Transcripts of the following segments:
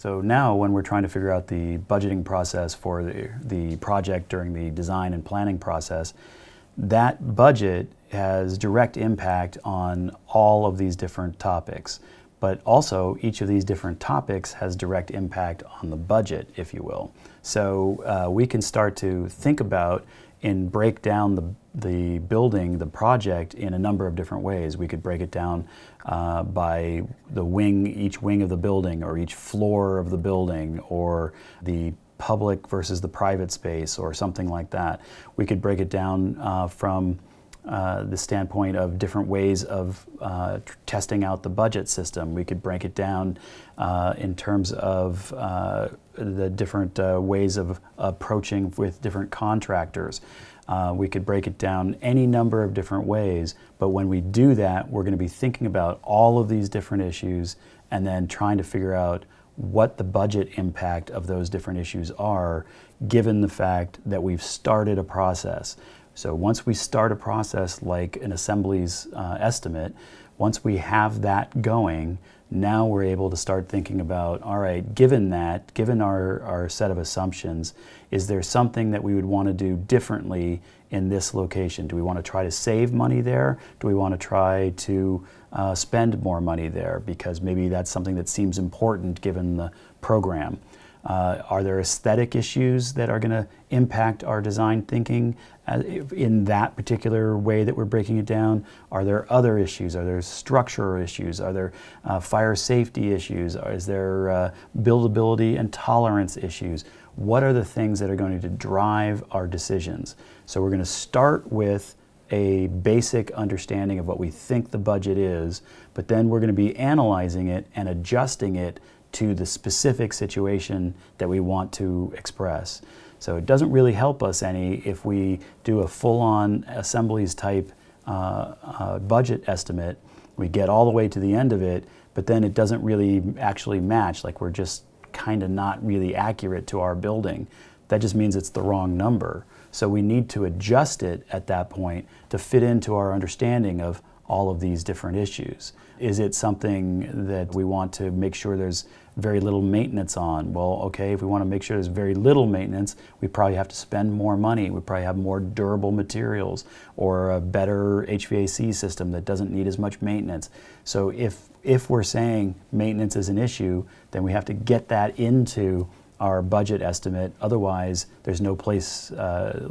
So now when we're trying to figure out the budgeting process for the project during the design and planning process, that budget has direct impact on all of these different topics. But also each of these different topics has direct impact on the budget, if you will. So we can start to think about and break down the building, the project, in a number of different ways. We could break it down by the wing, each wing of the building, or each floor of the building, or the public versus the private space, or something like that. We could break it down from the standpoint of different ways of testing out the budget system. We could break it down in terms of the different ways of approaching with different contractors. We could break it down any number of different ways, but when we do that, we're going to be thinking about all of these different issues and then trying to figure out what the budget impact of those different issues are, given the fact that we've started a process. So once we start a process like an assembly's estimate, once we have that going, now we're able to start thinking about, all right, given that, given our set of assumptions, is there something that we would want to do differently in this location? Do we want to try to save money there? Do we want to try to spend more money there? Because maybe that's something that seems important given the program. Are there aesthetic issues that are going to impact our design thinking in that particular way that we're breaking it down? Are there other issues? Are there structural issues? Are there fire safety issues? Is there buildability and tolerance issues? What are the things that are going to drive our decisions? So we're going to start with a basic understanding of what we think the budget is, but then we're going to be analyzing it and adjusting it to the specific situation that we want to express. So it doesn't really help us any if we do a full-on assemblies type budget estimate. We get all the way to the end of it, but then it doesn't really actually match, like we're just kind of not really accurate to our building. That just means it's the wrong number. So we need to adjust it at that point to fit into our understanding of all of these different issues. Is it something that we want to make sure there's very little maintenance on? Well, okay, if we want to make sure there's very little maintenance, we probably have to spend more money. We probably have more durable materials or a better HVAC system that doesn't need as much maintenance. So if we're saying maintenance is an issue, then we have to get that into our budget estimate. Otherwise, there's no place, the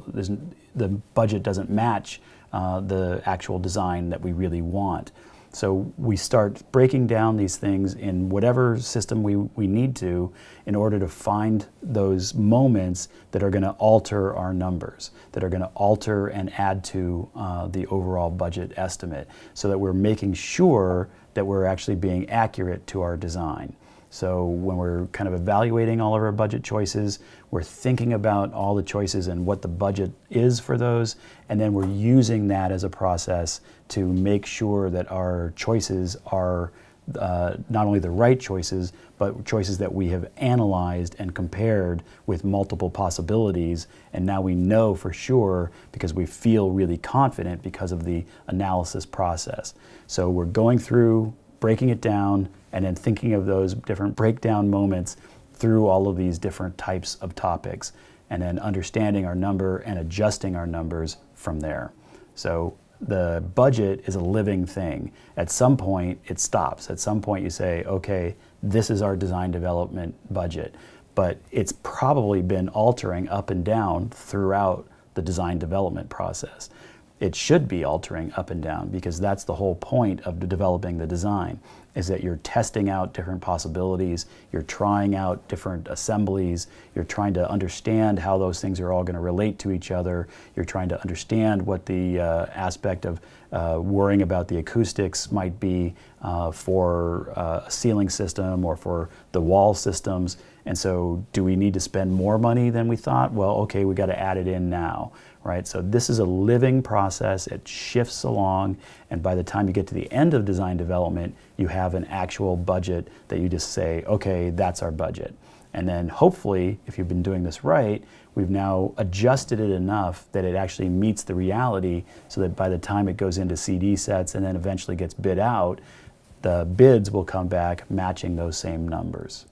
budget doesn't match the actual design that we really want. So we start breaking down these things in whatever system we need to in order to find those moments that are going to alter our numbers, that are going to alter and add to the overall budget estimate, so that we're making sure that we're actually being accurate to our design. So when we're kind of evaluating all of our budget choices, we're thinking about all the choices and what the budget is for those, and then we're using that as a process to make sure that our choices are not only the right choices, but choices that we have analyzed and compared with multiple possibilities, and now we know for sure because we feel really confident because of the analysis process. So we're going through, breaking it down, and then thinking of those different breakdown moments through all of these different types of topics, and then understanding our number and adjusting our numbers from there. So the budget is a living thing. At some point, it stops. At some point, you say, okay, this is our design development budget, but it's probably been altering up and down throughout the design development process. It should be altering up and down, because that's the whole point of developing the design, is that you're testing out different possibilities, you're trying out different assemblies, you're trying to understand how those things are all going to relate to each other, you're trying to understand what the aspect of worrying about the acoustics might be for a ceiling system or for the wall systems. And so do we need to spend more money than we thought? Well, okay, we got to add it in now, right? So this is a living process. It shifts along, and by the time you get to the end of design development, you have an actual budget that you just say, okay, that's our budget. And then hopefully, if you've been doing this right, we've now adjusted it enough that it actually meets the reality, so that by the time it goes into CD sets and then eventually gets bid out, the bids will come back matching those same numbers.